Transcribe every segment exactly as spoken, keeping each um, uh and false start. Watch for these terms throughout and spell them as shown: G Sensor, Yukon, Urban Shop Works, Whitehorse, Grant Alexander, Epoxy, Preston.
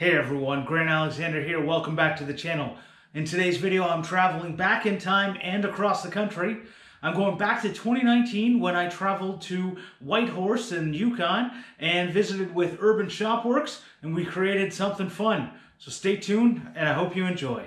Hey everyone, Grant Alexander here. Welcome back to the channel. In today's video, I'm traveling back in time and across the country. I'm going back to twenty nineteen when I traveled to Whitehorse in Yukon and visited with Urban Shop Works, and we created something fun. So stay tuned and I hope you enjoy.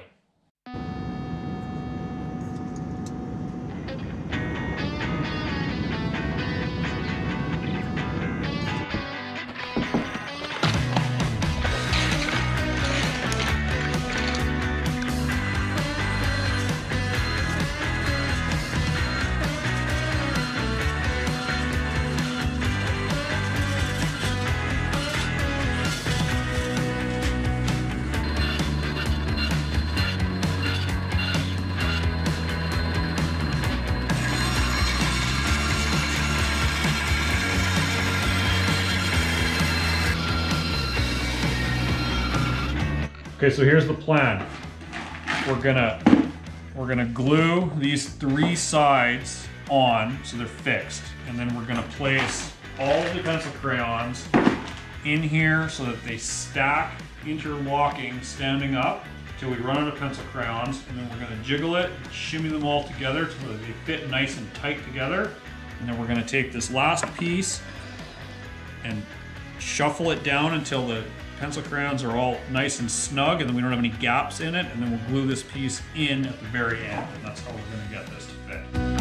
Okay, so here's the plan. We're gonna we're gonna glue these three sides on so they're fixed, and then we're gonna place all the pencil crayons in here so that they stack, interlocking, standing up till we run out of pencil crayons, and then we're gonna jiggle it, shimmy them all together so that they fit nice and tight together, and then we're gonna take this last piece and shuffle it down until the pencil crayons are all nice and snug, and then we don't have any gaps in it, and then we'll glue this piece in at the very end, and that's how we're going to get this to fit.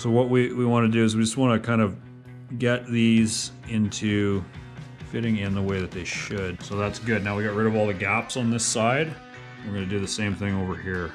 So what we, we want to do is we just want to kind of get these into fitting in the way that they should. So that's good. Now we got rid of all the gaps on this side. We're going to do the same thing over here.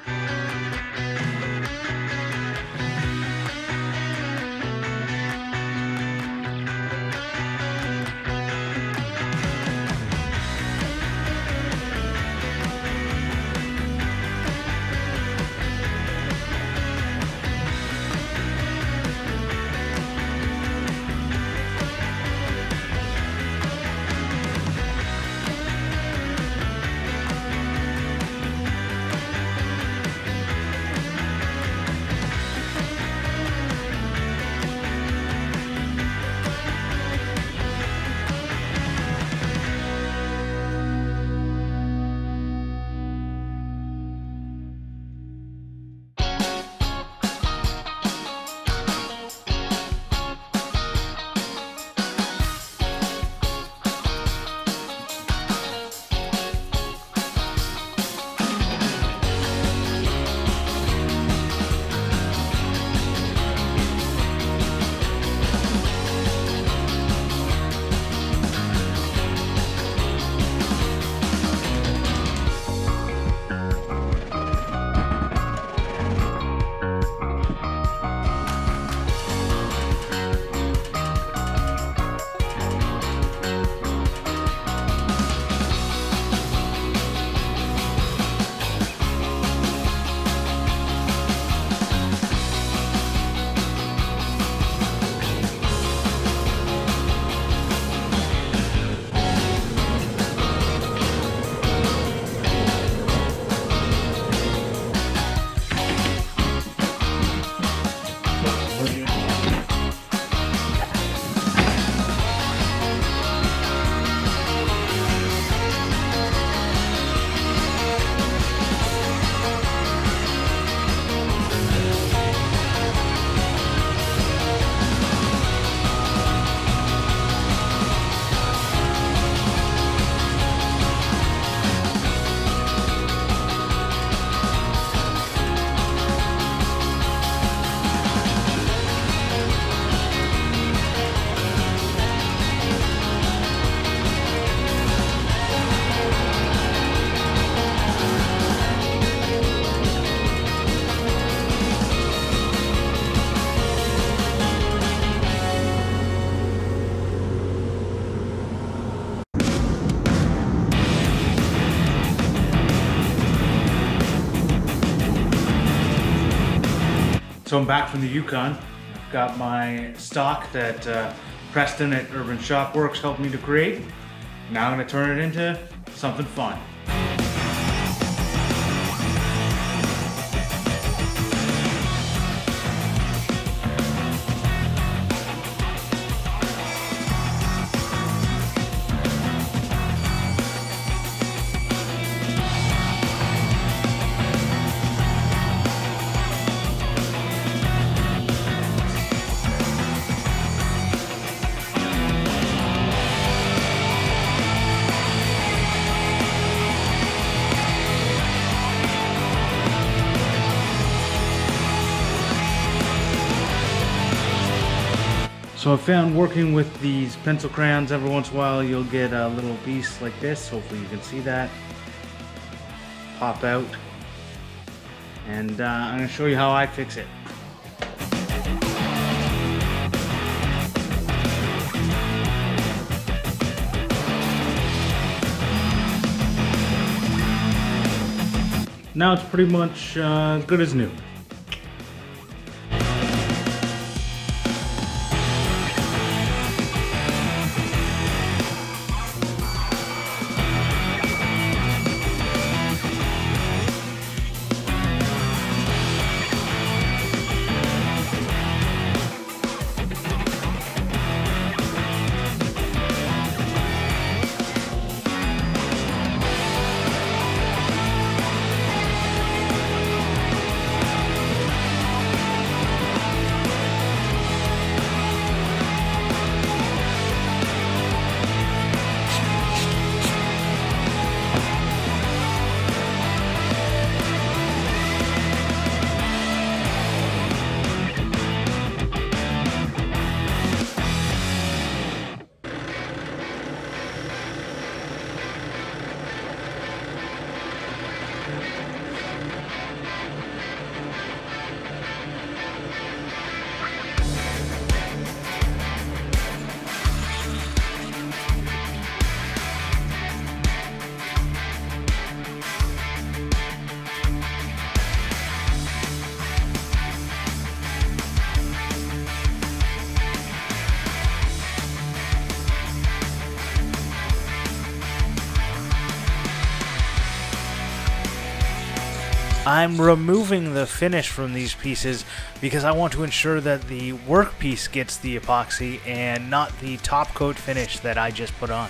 So I'm back from the Yukon. I've got my stock that uh, Preston at Urban Shop Works helped me to create. Now I'm gonna turn it into something fun. So I found working with these pencil crayons, every once in a while you'll get a little piece like this, hopefully you can see that, pop out, and uh, I'm going to show you how I fix it. Now it's pretty much uh, as good as new. I'm removing the finish from these pieces because I want to ensure that the workpiece gets the epoxy and not the top coat finish that I just put on.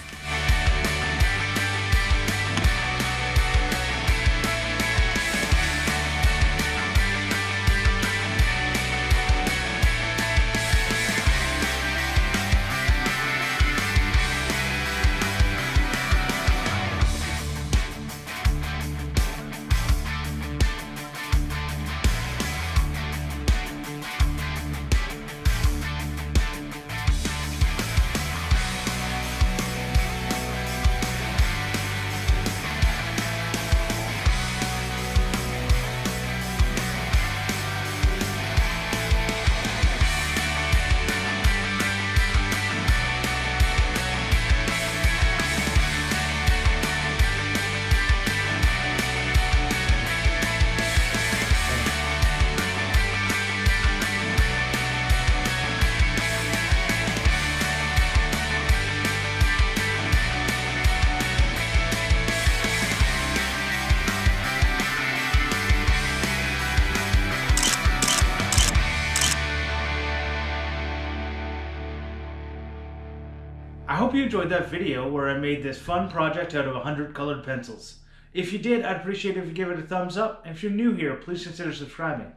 I hope you enjoyed that video where I made this fun project out of one hundred colored pencils. If you did, I'd appreciate it if you give it a thumbs up, and if you're new here, please consider subscribing.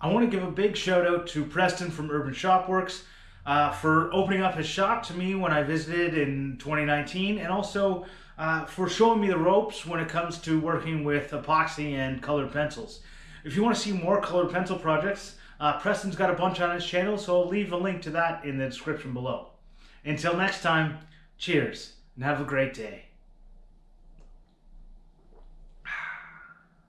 I want to give a big shout out to Preston from Urban Shop Works uh, for opening up his shop to me when I visited in twenty nineteen, and also uh, for showing me the ropes when it comes to working with epoxy and colored pencils. If you want to see more colored pencil projects, uh, Preston's got a bunch on his channel, so I'll leave a link to that in the description below. Until next time, cheers, and have a great day.